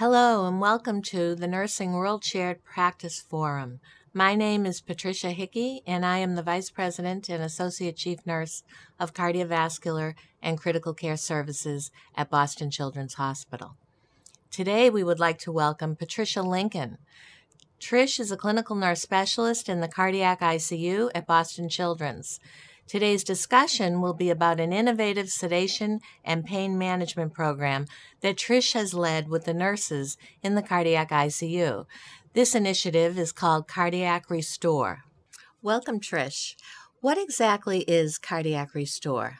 Hello and welcome to the Nursing World Shared Practice Forum. My name is Patricia Hickey and I am the Vice President and Associate Chief Nurse of Cardiovascular and Critical Care Services at Boston Children's Hospital. Today we would like to welcome Patricia Lincoln. Trish is a clinical nurse specialist in the cardiac ICU at Boston Children's. Today's discussion will be about an innovative sedation and pain management program that Trish has led with the nurses in the cardiac ICU. This initiative is called Cardiac RESTORE. Welcome, Trish. What exactly is Cardiac RESTORE?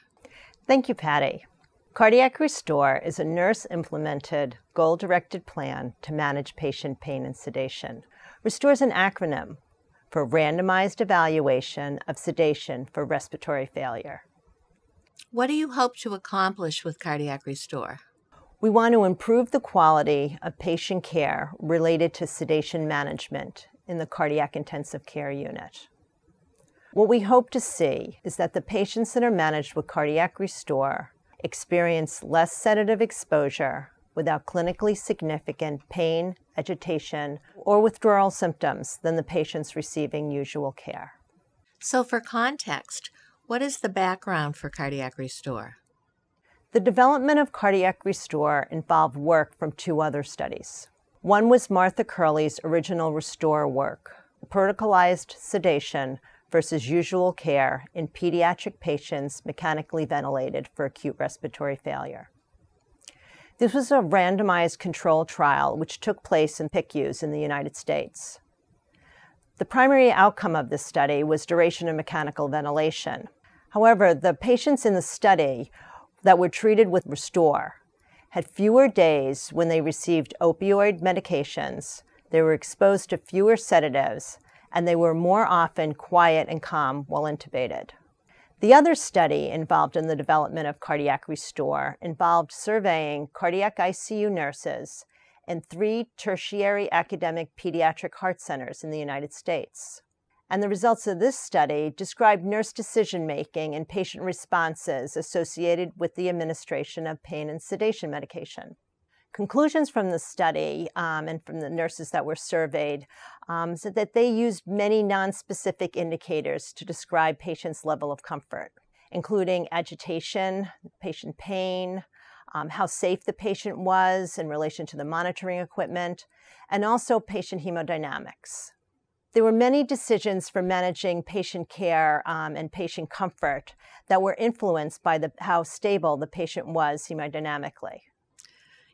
Thank you, Patty. Cardiac RESTORE is a nurse-implemented, goal-directed plan to manage patient pain and sedation. RESTORE is an acronym for randomized evaluation of sedation for respiratory failure. What do you hope to accomplish with Cardiac RESTORE? We want to improve the quality of patient care related to sedation management in the cardiac intensive care unit. What we hope to see is that the patients that are managed with Cardiac RESTORE experience less sedative exposure without clinically significant pain, agitation, or withdrawal symptoms than the patients receiving usual care. So for context, what is the background for Cardiac RESTORE? The development of Cardiac RESTORE involved work from two other studies. One was Martha Curley's original RESTORE work, protocolized sedation versus usual care in pediatric patients mechanically ventilated for acute respiratory failure. This was a randomized control trial which took place in PICUs in the United States. The primary outcome of this study was duration of mechanical ventilation. However, the patients in the study that were treated with RESTORE had fewer days when they received opioid medications, they were exposed to fewer sedatives, and they were more often quiet and calm while intubated. The other study involved in the development of Cardiac RESTORE involved surveying cardiac ICU nurses in 3 tertiary academic pediatric heart centers in the United States. And the results of this study described nurse decision-making and patient responses associated with the administration of pain and sedation medication. Conclusions from the study and from the nurses that were surveyed said that they used many nonspecific indicators to describe patients' level of comfort, including agitation, patient pain, how safe the patient was in relation to the monitoring equipment, and also patient hemodynamics. There were many decisions for managing patient care and patient comfort that were influenced by how stable the patient was hemodynamically.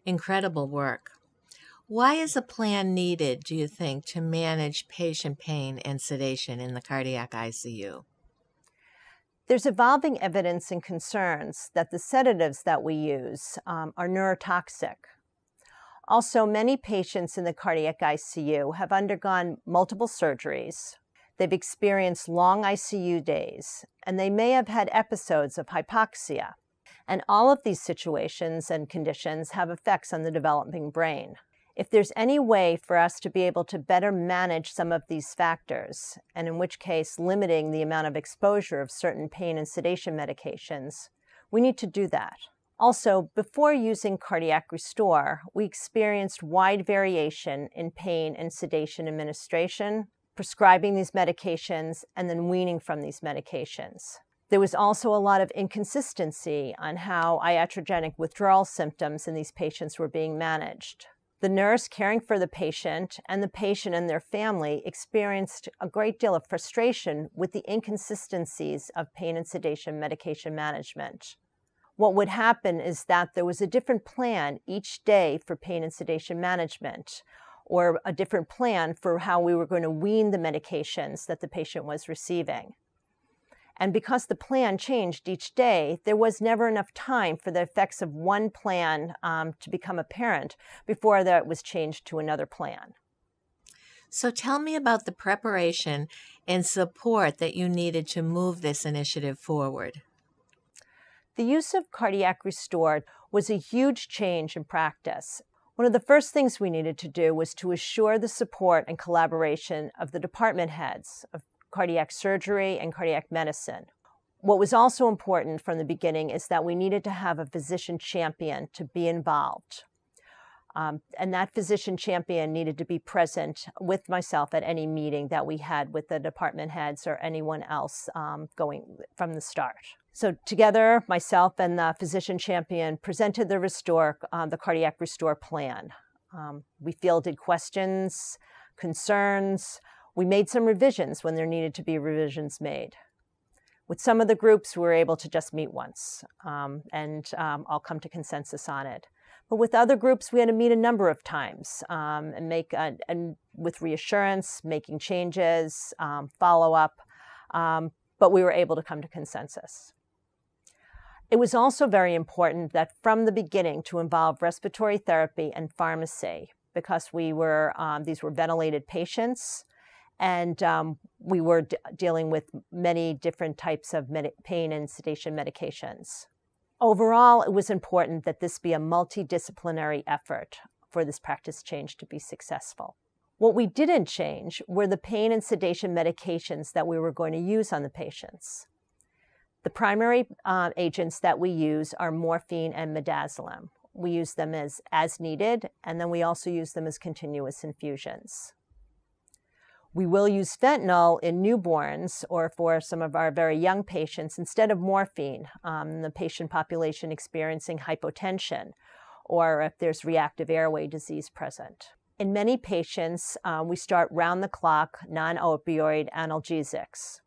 Incredible work. Why is a plan needed, do you think, to manage patient pain and sedation in the cardiac ICU? There's evolving evidence and concerns that the sedatives that we use are neurotoxic. Also, many patients in the cardiac ICU have undergone multiple surgeries, they've experienced long ICU days, and they may have had episodes of hypoxia. And all of these situations and conditions have effects on the developing brain. If there's any way for us to be able to better manage some of these factors, and in which case limiting the amount of exposure of certain pain and sedation medications, we need to do that. Also, before using Cardiac RESTORE, we experienced wide variation in pain and sedation administration, prescribing these medications, and then weaning from these medications. There was also a lot of inconsistency on how iatrogenic withdrawal symptoms in these patients were being managed. The nurse caring for the patient and their family experienced a great deal of frustration with the inconsistencies of pain and sedation medication management. What would happen is that there was a different plan each day for pain and sedation management, or a different plan for how we were going to wean the medications that the patient was receiving. And because the plan changed each day, there was never enough time for the effects of one plan to become apparent before that was changed to another plan. So tell me about the preparation and support that you needed to move this initiative forward. The use of Cardiac RESTORE was a huge change in practice. One of the first things we needed to do was to assure the support and collaboration of the department heads of cardiac surgery and cardiac medicine. What was also important from the beginning is that we needed to have a physician champion to be involved. And that physician champion needed to be present with myself at any meeting that we had with the department heads or anyone else going from the start. So together, myself and the physician champion presented the Restore, the Cardiac Restore plan. We fielded questions, concerns. We made some revisions when there needed to be revisions made. With some of the groups, we were able to just meet once and I'll come to consensus on it. But with other groups, we had to meet a number of times and with reassurance, making changes, follow up, but we were able to come to consensus. It was also very important that from the beginning to involve respiratory therapy and pharmacy, because we were, these were ventilated patients, and we were dealing with many different types of pain and sedation medications. Overall, it was important that this be a multidisciplinary effort for this practice change to be successful. What we didn't change were the pain and sedation medications that we were going to use on the patients. The primary agents that we use are morphine and midazolam. We use them as needed, and then we also use them as continuous infusions. We will use fentanyl in newborns or for some of our very young patients instead of morphine, the patient population experiencing hypotension or if there's reactive airway disease present. In many patients, we start round-the-clock non-opioid analgesics.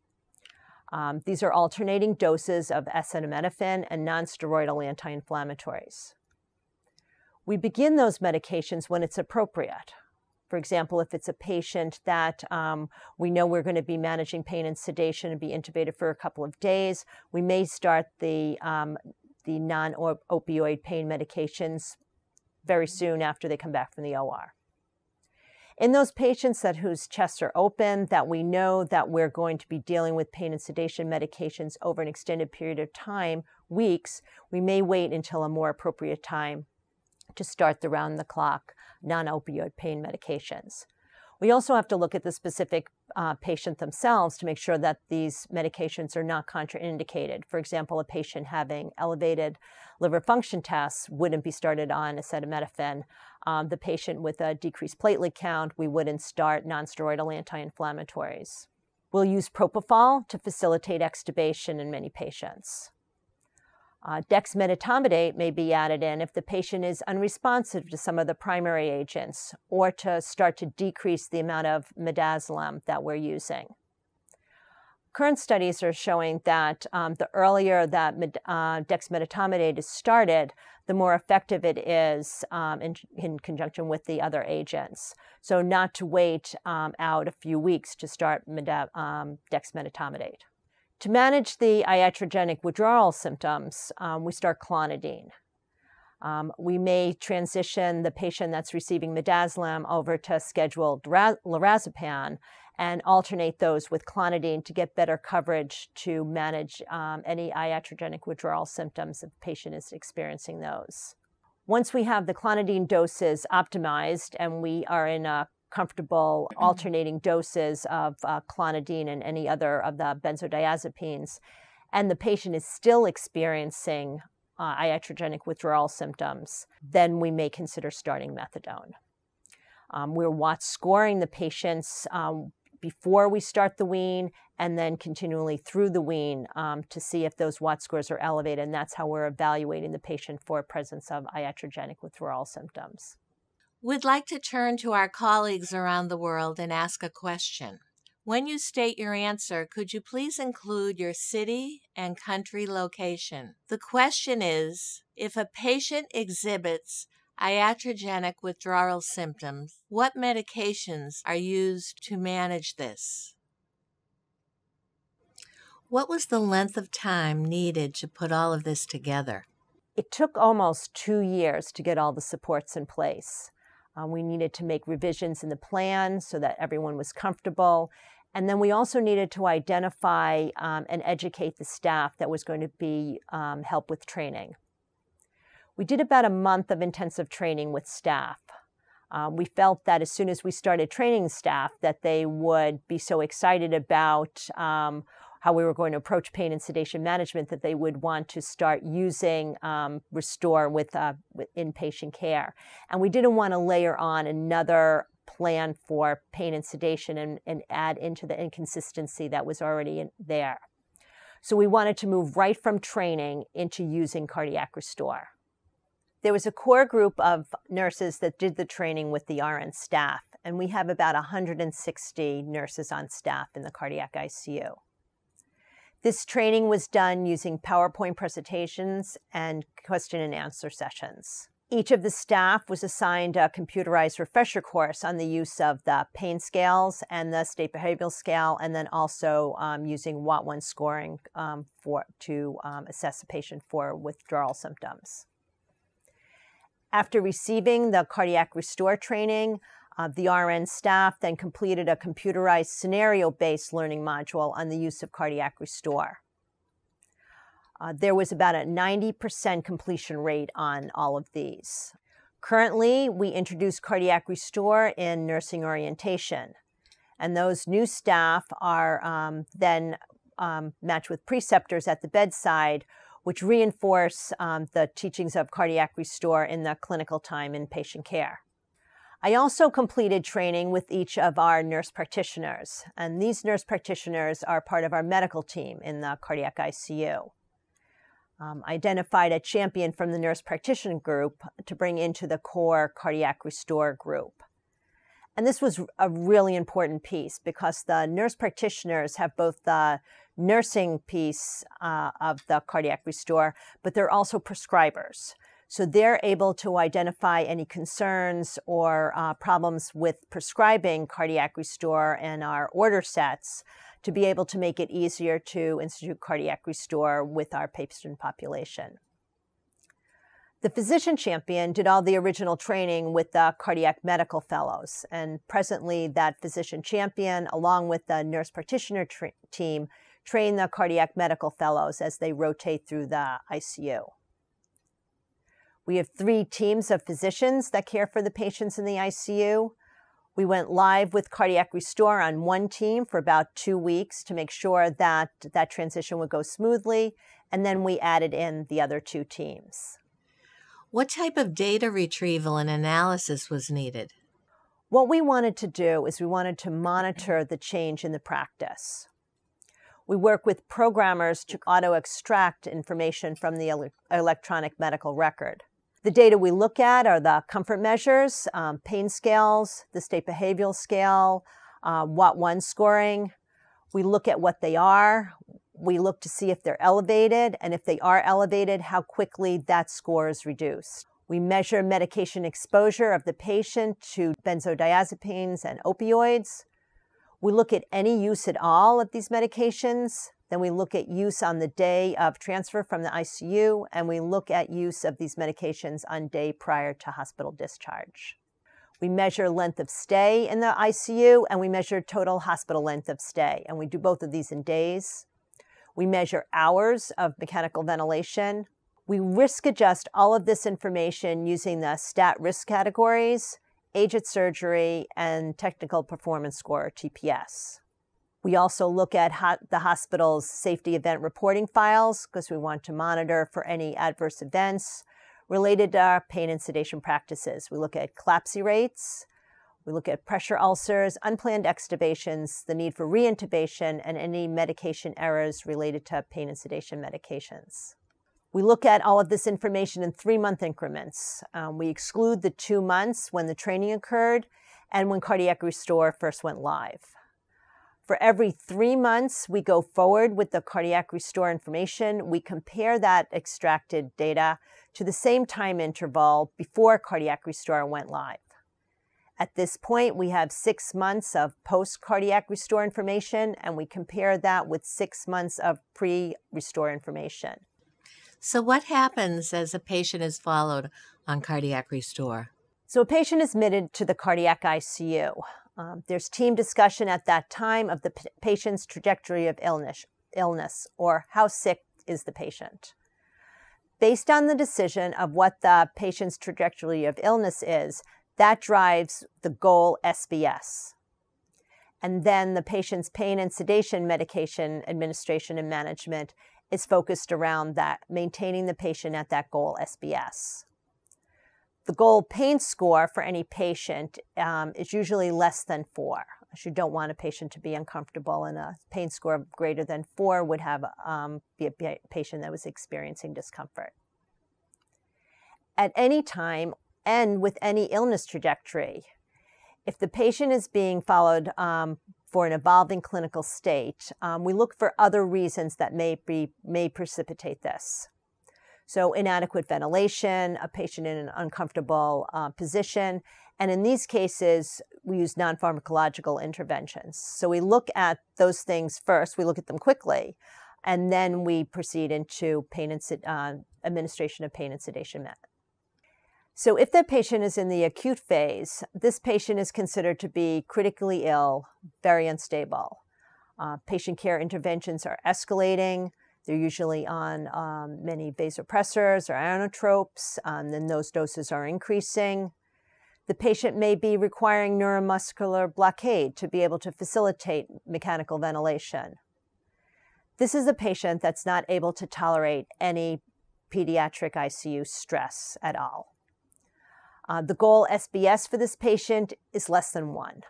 These are alternating doses of acetaminophen and non-steroidal anti-inflammatories. We begin those medications when it's appropriate. For example, if it's a patient that we know we're going to be managing pain and sedation and be intubated for a couple of days, we may start the non-opioid pain medications very soon after they come back from the OR. In those patients whose chests are open, that we know that we're going to be dealing with pain and sedation medications over an extended period of time, weeks, we may wait until a more appropriate time to start the round-the-clock non-opioid pain medications. We also have to look at the specific patient themselves to make sure that these medications are not contraindicated. For example, a patient having elevated liver function tests wouldn't be started on acetaminophen. The patient with a decreased platelet count, we wouldn't start non-steroidal anti-inflammatories. We'll use propofol to facilitate extubation in many patients. Dexmedetomidate may be added in if the patient is unresponsive to some of the primary agents or to start to decrease the amount of midazolam that we're using. Current studies are showing that the earlier that dexmedetomidate is started, the more effective it is in conjunction with the other agents. So not to wait out a few weeks to start dexmedetomidate. To manage the iatrogenic withdrawal symptoms, we start clonidine. We may transition the patient that's receiving midazolam over to scheduled lorazepam and alternate those with clonidine to get better coverage to manage any iatrogenic withdrawal symptoms if the patient is experiencing those. Once we have the clonidine doses optimized and we are in a comfortable alternating doses of clonidine and any other of the benzodiazepines, and the patient is still experiencing iatrogenic withdrawal symptoms, then we may consider starting methadone. We're WAT scoring the patients before we start the wean and then continually through the wean to see if those WAT scores are elevated, and that's how we're evaluating the patient for presence of iatrogenic withdrawal symptoms. We'd like to turn to our colleagues around the world and ask a question. When you state your answer, could you please include your city and country location? The question is, if a patient exhibits iatrogenic withdrawal symptoms, what medications are used to manage this? What was the length of time needed to put all of this together? It took almost 2 years to get all the supports in place. We needed to make revisions in the plan so that everyone was comfortable. And then we also needed to identify and educate the staff that was going to be help with training. We did about a month of intensive training with staff. We felt that as soon as we started training staff that they would be so excited about how we were going to approach pain and sedation management, that they would want to start using Restore with inpatient care. And we didn't want to layer on another plan for pain and sedation and add into the inconsistency that was already there. So we wanted to move right from training into using Cardiac Restore. There was a core group of nurses that did the training with the RN staff, and we have about 160 nurses on staff in the cardiac ICU. This training was done using PowerPoint presentations and question and answer sessions. Each of the staff was assigned a computerized refresher course on the use of the pain scales and the state behavioral scale, and then also using WAT1 scoring to assess a patient for withdrawal symptoms. After receiving the Cardiac Restore training, the RN staff then completed a computerized scenario-based learning module on the use of Cardiac Restore. There was about a 90% completion rate on all of these. Currently, we introduce Cardiac Restore in nursing orientation, and those new staff are then matched with preceptors at the bedside, which reinforce the teachings of Cardiac Restore in the clinical time in patient care. I also completed training with each of our nurse practitioners, and these nurse practitioners are part of our medical team in the cardiac ICU. I identified a champion from the nurse practitioner group to bring into the core Cardiac Restore group. And this was a really important piece because the nurse practitioners have both the nursing piece of the Cardiac Restore, but they're also prescribers. So they're able to identify any concerns or problems with prescribing Cardiac Restore and our order sets to be able to make it easier to institute Cardiac Restore with our patient population. The physician champion did all the original training with the cardiac medical fellows, and presently that physician champion, along with the nurse practitioner team, train the cardiac medical fellows as they rotate through the ICU. We have 3 teams of physicians that care for the patients in the ICU. We went live with Cardiac Restore on one team for about 2 weeks to make sure that that transition would go smoothly, and then we added in the other 2 teams. What type of data retrieval and analysis was needed? What we wanted to do is we wanted to monitor the change in the practice. We work with programmers to auto-extract information from the electronic medical record. The data we look at are the comfort measures, pain scales, the state behavioral scale, WAT1 scoring. We look at what they are. We look to see if they're elevated, and if they are elevated, how quickly that score is reduced. We measure medication exposure of the patient to benzodiazepines and opioids. We look at any use at all of these medications. Then we look at use on the day of transfer from the ICU, and we look at use of these medications on day prior to hospital discharge. We measure length of stay in the ICU, and we measure total hospital length of stay, and we do both of these in days. We measure hours of mechanical ventilation. We risk adjust all of this information using the stat risk categories, age at surgery, and technical performance score, or TPS. We also look at the hospital's safety event reporting files because we want to monitor for any adverse events related to our pain and sedation practices. We look at CLABSI rates, we look at pressure ulcers, unplanned extubations, the need for reintubation, and any medication errors related to pain and sedation medications. We look at all of this information in 3-month increments. We exclude the 2 months when the training occurred and when Cardiac Restore first went live. For every 3 months, we go forward with the Cardiac Restore information. We compare that extracted data to the same time interval before Cardiac Restore went live. At this point, we have 6 months of post-Cardiac Restore information, and we compare that with 6 months of pre-Restore information. So what happens as a patient is followed on Cardiac Restore? So a patient is admitted to the cardiac ICU. There's team discussion at that time of the patient's trajectory of illness, or how sick is the patient. Based on the decision of what the patient's trajectory of illness is, that drives the goal SBS. And then the patient's pain and sedation medication administration and management is focused around that, maintaining the patient at that goal SBS. The goal pain score for any patient is usually less than 4. You don't want a patient to be uncomfortable, and a pain score greater than 4 would have be a patient that was experiencing discomfort. At any time and with any illness trajectory, if the patient is being followed for an evolving clinical state, we look for other reasons that may precipitate this. So inadequate ventilation, a patient in an uncomfortable position, and in these cases, we use non-pharmacological interventions. So we look at those things first, we look at them quickly, and then we proceed into pain and administration of pain and sedation meds. So if the patient is in the acute phase, this patient is considered to be critically ill, very unstable. Patient care interventions are escalating. They're usually on many vasopressors or inotropes, then those doses are increasing. The patient may be requiring neuromuscular blockade to be able to facilitate mechanical ventilation. This is a patient that's not able to tolerate any pediatric ICU stress at all. The goal SBS for this patient is less than 1.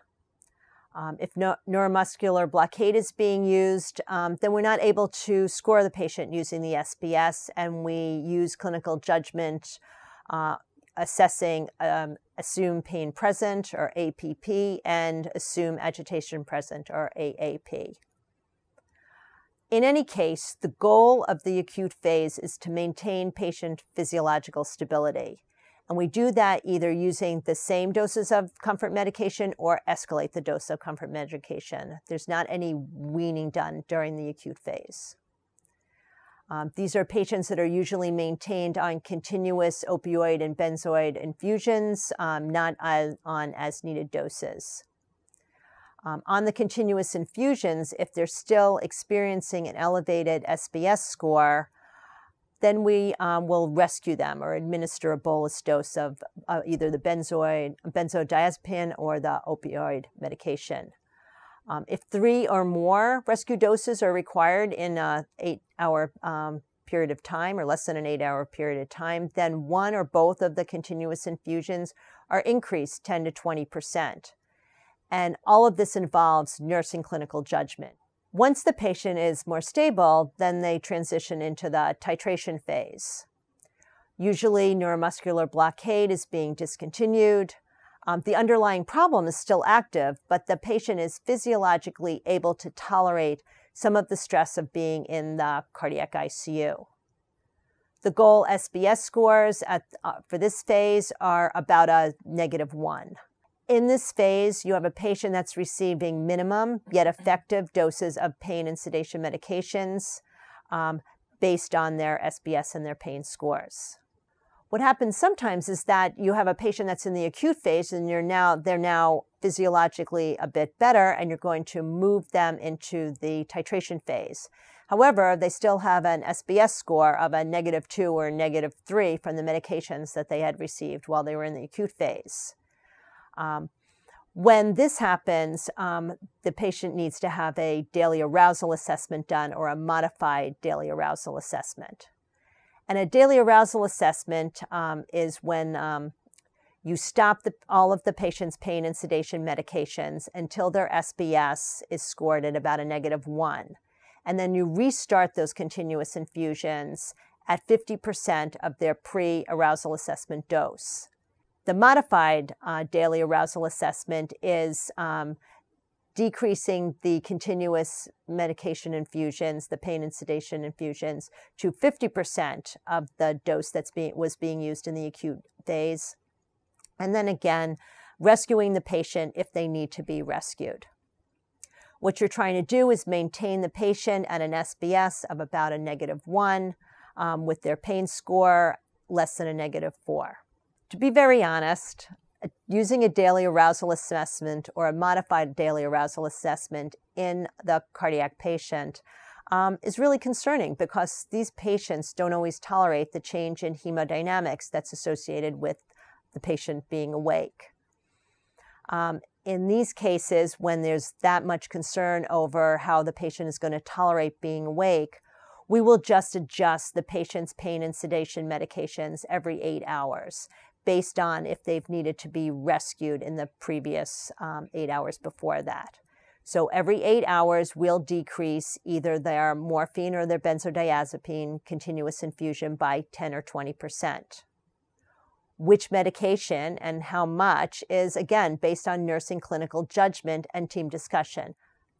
If neuromuscular blockade is being used, then we're not able to score the patient using the SBS, and we use clinical judgment assessing assume pain present, or APP, and assume agitation present, or AAP. In any case, the goal of the acute phase is to maintain patient physiological stability. And we do that either using the same doses of comfort medication or escalate the dose of comfort medication. There's not any weaning done during the acute phase. These are patients that are usually maintained on continuous opioid and benzoid infusions, not on as-needed doses. On the continuous infusions, if they're still experiencing an elevated SBS score, then we will rescue them or administer a bolus dose of either the benzodiazepine or the opioid medication. If 3 or more rescue doses are required in an 8-hour period of time, or less than an 8-hour period of time, then 1 or both of the continuous infusions are increased 10 to 20%. And all of this involves nursing clinical judgment. Once the patient is more stable, then they transition into the titration phase. Usually, neuromuscular blockade is being discontinued. The underlying problem is still active, but the patient is physiologically able to tolerate some of the stress of being in the cardiac ICU. The goal SBS scores for this phase are about a -1. In this phase, you have a patient that's receiving minimum yet effective doses of pain and sedation medications based on their SBS and their pain scores. What happens sometimes is that you have a patient that's in the acute phase and they're now physiologically a bit better, and you're going to move them into the titration phase. However, they still have an SBS score of a -2 or -3 from the medications that they had received while they were in the acute phase. When this happens, the patient needs to have a daily arousal assessment done, or a modified daily arousal assessment. And a daily arousal assessment is when you stop all of the patient's pain and sedation medications until their SBS is scored at about a -1. And then you restart those continuous infusions at 50% of their pre-arousal assessment dose. The modified daily arousal assessment is decreasing the continuous medication infusions, the pain and sedation infusions, to 50% of the dose that was being used in the acute phase. And then again, rescuing the patient if they need to be rescued. What you're trying to do is maintain the patient at an SBS of about a -1 with their pain score less than a -4. To be very honest, using a daily arousal assessment or a modified daily arousal assessment in the cardiac patient is really concerning, because these patients don't always tolerate the change in hemodynamics that's associated with the patient being awake. in these cases, when there's that much concern over how the patient is going to tolerate being awake, we will just adjust the patient's pain and sedation medications every 8 hours based on if they've needed to be rescued in the previous 8 hours before that. So every 8 hours, we'll decrease either their morphine or their benzodiazepine continuous infusion by 10 or 20%. Which medication and how much is, again, based on nursing clinical judgment and team discussion.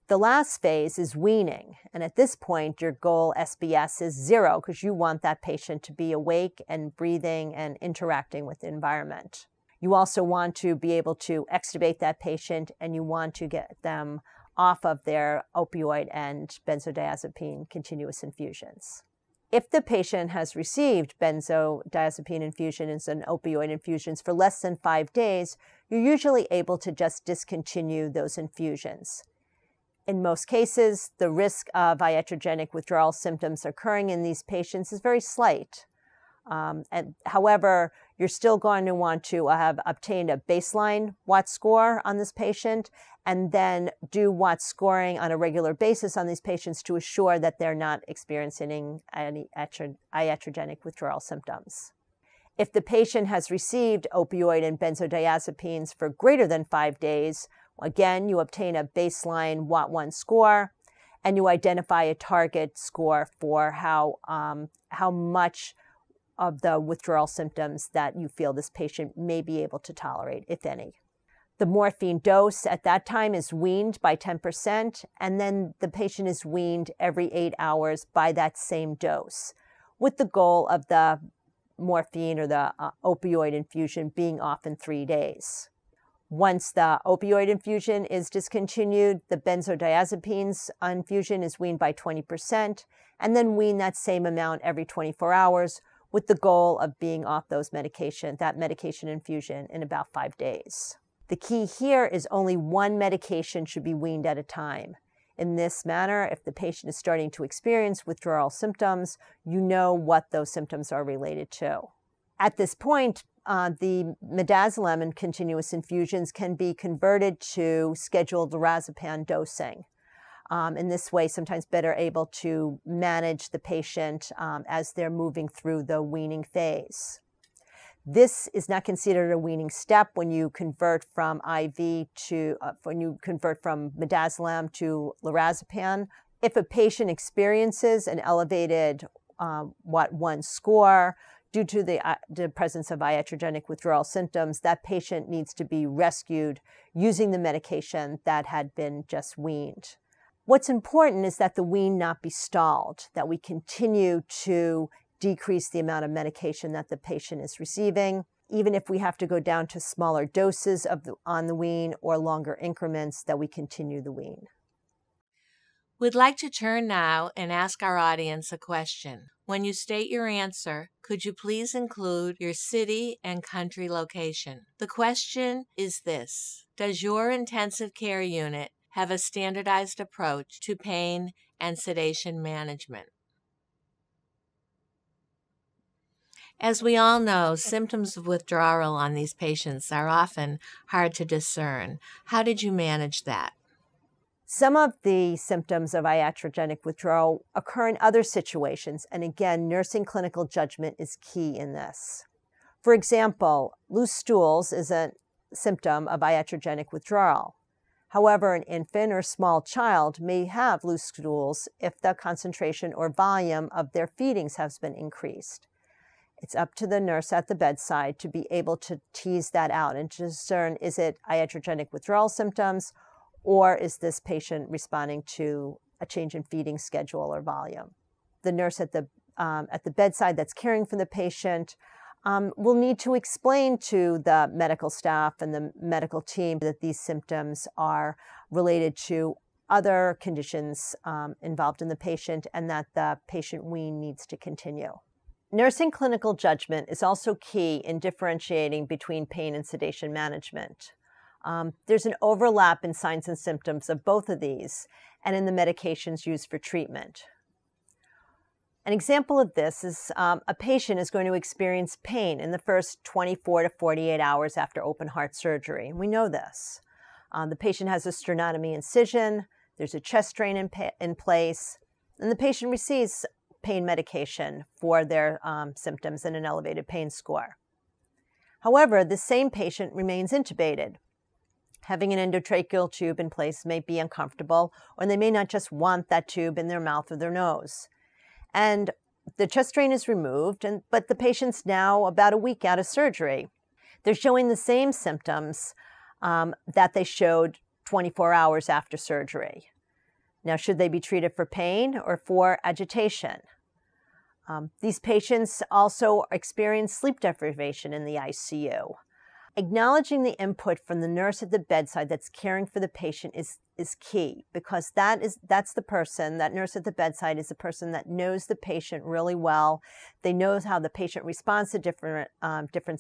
The last phase is weaning. And at this point, your goal SBS is 0 because you want that patient to be awake and breathing and interacting with the environment. You also want to be able to extubate that patient, and you want to get them off of their opioid and benzodiazepine continuous infusions. If the patient has received benzodiazepine infusions and opioid infusions for less than 5 days, you're usually able to just discontinue those infusions. In most cases, the risk of iatrogenic withdrawal symptoms occurring in these patients is very slight. However, you're still going to want to have obtained a baseline WAT score on this patient and then do WAT scoring on a regular basis on these patients to assure that they're not experiencing any iatrogenic withdrawal symptoms. If the patient has received opioid and benzodiazepines for greater than 5 days, again, you obtain a baseline WAT1 score and you identify a target score for how much of the withdrawal symptoms that you feel this patient may be able to tolerate, if any. The morphine dose at that time is weaned by 10%, and then the patient is weaned every 8 hours by that same dose, with the goal of the morphine or the opioid infusion being off in 3 days. Once the opioid infusion is discontinued, the benzodiazepines infusion is weaned by 20%, and then wean that same amount every 24 hours, with the goal of being off those that medication infusion in about 5 days. The key here is only one medication should be weaned at a time. In this manner, if the patient is starting to experience withdrawal symptoms, you know what those symptoms are related to. At this point, the midazolam and continuous infusions can be converted to scheduled lorazepam dosing. In this way, sometimes better able to manage the patient as they're moving through the weaning phase. This is not considered a weaning step when you convert from midazolam to lorazepam. If a patient experiences an elevated WAT1 score due to the presence of iatrogenic withdrawal symptoms, that patient needs to be rescued using the medication that had been just weaned. What's important is that the wean not be stalled, that we continue to decrease the amount of medication that the patient is receiving, even if we have to go down to smaller doses on the wean or longer increments, that we continue the wean. We'd like to turn now and ask our audience a question. When you state your answer, could you please include your city and country location? The question is this: does your intensive care unit have a standardized approach to pain and sedation management? As we all know, symptoms of withdrawal on these patients are often hard to discern. How did you manage that? Some of the symptoms of iatrogenic withdrawal occur in other situations, and again, nursing clinical judgment is key in this. For example, loose stools is a symptom of iatrogenic withdrawal. However, an infant or small child may have loose stools if the concentration or volume of their feedings has been increased. It's up to the nurse at the bedside to be able to tease that out and to discern, is it iatrogenic withdrawal symptoms, or is this patient responding to a change in feeding schedule or volume? The nurse at the bedside that's caring for the patient will need to explain to the medical staff and the medical team that these symptoms are related to other conditions involved in the patient, and that the patient wean needs to continue. Nursing clinical judgment is also key in differentiating between pain and sedation management. There's an overlap in signs and symptoms of both of these and in the medications used for treatment. An example of this is a patient is going to experience pain in the first 24 to 48 hours after open heart surgery. We know this. The patient has a sternotomy incision, there's a chest drain in place, and the patient receives pain medication for their symptoms and an elevated pain score. However, the same patient remains intubated. Having an endotracheal tube in place may be uncomfortable, or they may not just want that tube in their mouth or their nose. And the chest drain is removed, but the patient's now about a week out of surgery. They're showing the same symptoms that they showed 24 hours after surgery. Now, should they be treated for pain or for agitation? These patients also experience sleep deprivation in the ICU. Acknowledging the input from the nurse at the bedside that's caring for the patient is key, because that's the person, that nurse at the bedside is the person that knows the patient really well. They know how the patient responds to different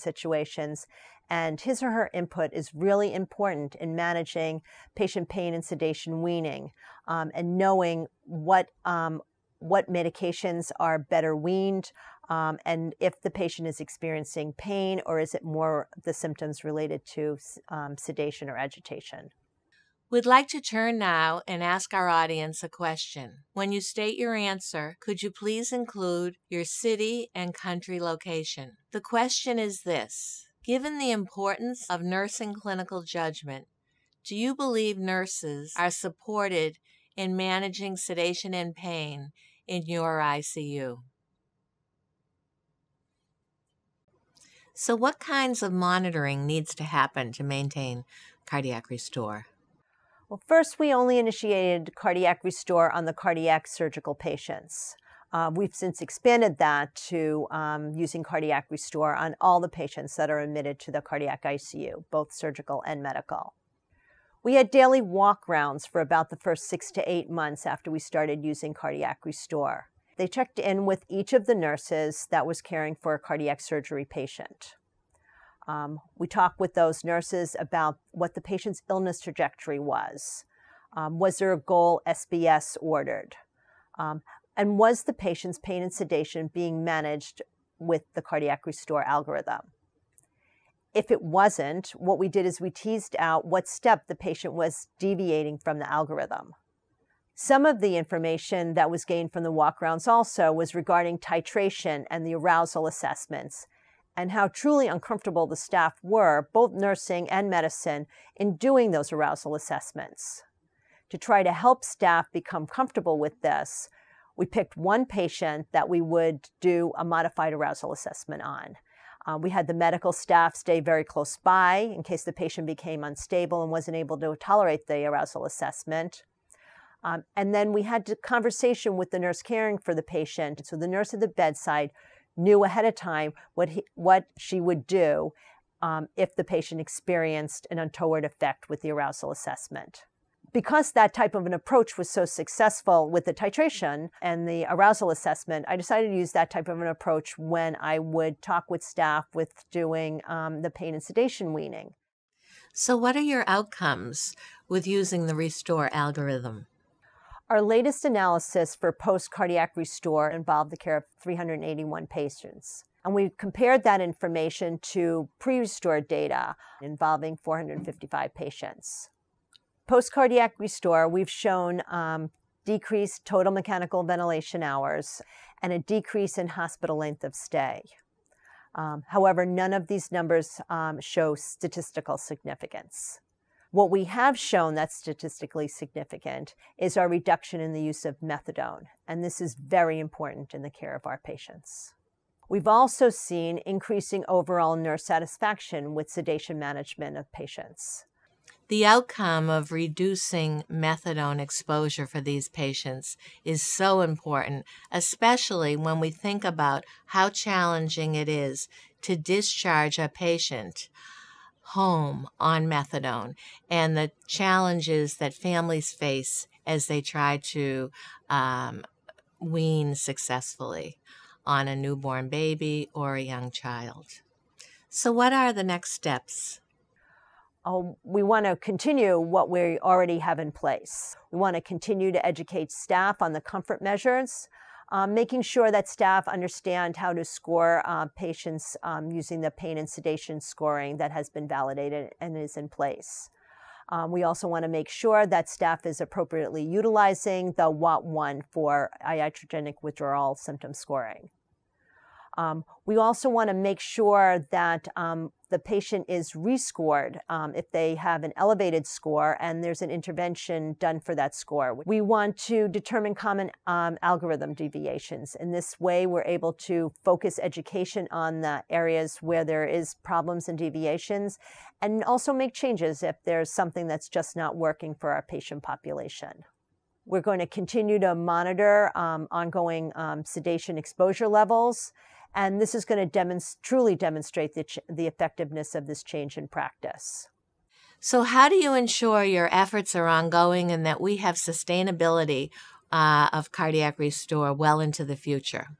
situations, and his or her input is really important in managing patient pain and sedation weaning, and knowing what medications are better weaned, and if the patient is experiencing pain, or is it more the symptoms related to sedation or agitation. We'd like to turn now and ask our audience a question. When you state your answer, could you please include your city and country location? The question is this: given the importance of nursing clinical judgment, do you believe nurses are supported in managing sedation and pain in your ICU? So what kinds of monitoring needs to happen to maintain cardiac restore? Well, first, we only initiated cardiac restore on the cardiac surgical patients. We've since expanded that to using cardiac restore on all the patients that are admitted to the cardiac ICU, both surgical and medical. We had daily walk rounds for about the first 6 to 8 months after we started using cardiac restore. They checked in with each of the nurses that was caring for a cardiac surgery patient. We talked with those nurses about what the patient's illness trajectory was. Was there a goal SBS ordered? And was the patient's pain and sedation being managed with the cardiac restore algorithm? If it wasn't, what we did is we teased out what step the patient was deviating from the algorithm. Some of the information that was gained from the walk-rounds also was regarding titration and the arousal assessments, and how truly uncomfortable the staff were, both nursing and medicine, in doing those arousal assessments. To try to help staff become comfortable with this, we picked one patient that we would do a modified arousal assessment on. We had the medical staff stay very close by in case the patient became unstable and wasn't able to tolerate the arousal assessment. And then we had a conversation with the nurse caring for the patient. So the nurse at the bedside knew ahead of time what she would do if the patient experienced an untoward effect with the arousal assessment. Because that type of an approach was so successful with the titration and the arousal assessment, I decided to use that type of an approach when I would talk with staff with doing the pain and sedation weaning. So what are your outcomes with using the restore algorithm? Our latest analysis for post-cardiac restore involved the care of 381 patients. And we compared that information to pre-restore data involving 455 patients. Post-cardiac restore, we've shown decreased total mechanical ventilation hours and a decrease in hospital length of stay. However, none of these numbers show statistical significance. What we have shown that's statistically significant is our reduction in the use of methadone, and this is very important in the care of our patients. We've also seen increasing overall nurse satisfaction with sedation management of patients. The outcome of reducing methadone exposure for these patients is so important, especially when we think about how challenging it is to discharge a patient home on methadone and the challenges that families face as they try to wean successfully on a newborn baby or a young child. So what are the next steps? We want to continue what we already have in place. We want to continue to educate staff on the comfort measures, making sure that staff understand how to score patients using the pain and sedation scoring that has been validated and is in place. We also want to make sure that staff is appropriately utilizing the WAT1 for iatrogenic withdrawal symptom scoring. We also want to make sure that the patient is rescored if they have an elevated score and there's an intervention done for that score. We want to determine common algorithm deviations. In this way, we're able to focus education on the areas where there is problems and deviations, and also make changes if there's something that's just not working for our patient population. We're going to continue to monitor ongoing sedation exposure levels, and this is going to truly demonstrate the effectiveness of this change in practice. So how do you ensure your efforts are ongoing and that we have sustainability of Cardiac Restore well into the future?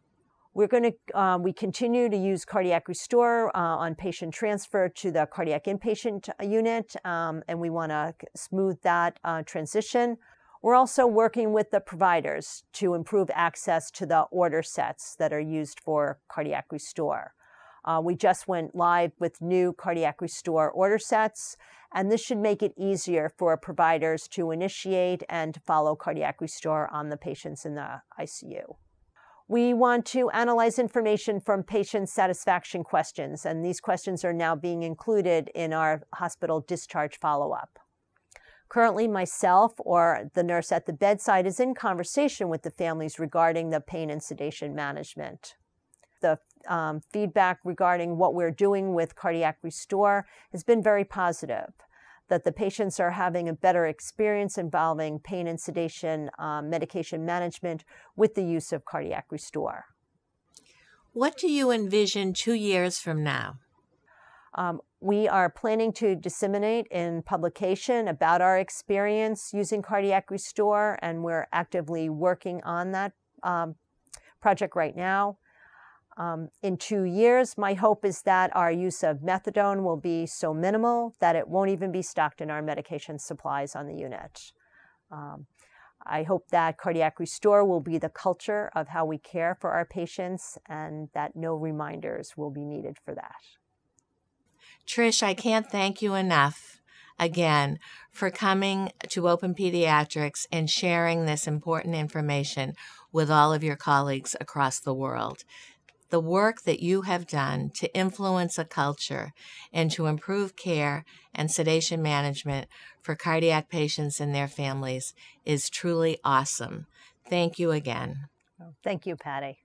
We're going to we continue to use Cardiac Restore on patient transfer to the cardiac inpatient unit, and we want to smooth that transition. We're also working with the providers to improve access to the order sets that are used for Cardiac Restore. We just went live with new Cardiac Restore order sets, and this should make it easier for providers to initiate and follow Cardiac Restore on the patients in the ICU. We want to analyze information from patient satisfaction questions, and these questions are now being included in our hospital discharge follow-up. Currently, myself or the nurse at the bedside is in conversation with the families regarding the pain and sedation management. The feedback regarding what we're doing with Cardiac Restore has been very positive, that the patients are having a better experience involving pain and sedation medication management with the use of Cardiac Restore. What do you envision 2 years from now? We are planning to disseminate in publication about our experience using Cardiac Restore, and we're actively working on that project right now. In 2 years, my hope is that our use of methadone will be so minimal that it won't even be stocked in our medication supplies on the unit. I hope that Cardiac Restore will be the culture of how we care for our patients and that no reminders will be needed for that. Trish, I can't thank you enough, again, for coming to Open Pediatrics and sharing this important information with all of your colleagues across the world. The work that you have done to influence a culture and to improve care and sedation management for cardiac patients and their families is truly awesome. Thank you again. Thank you, Patty.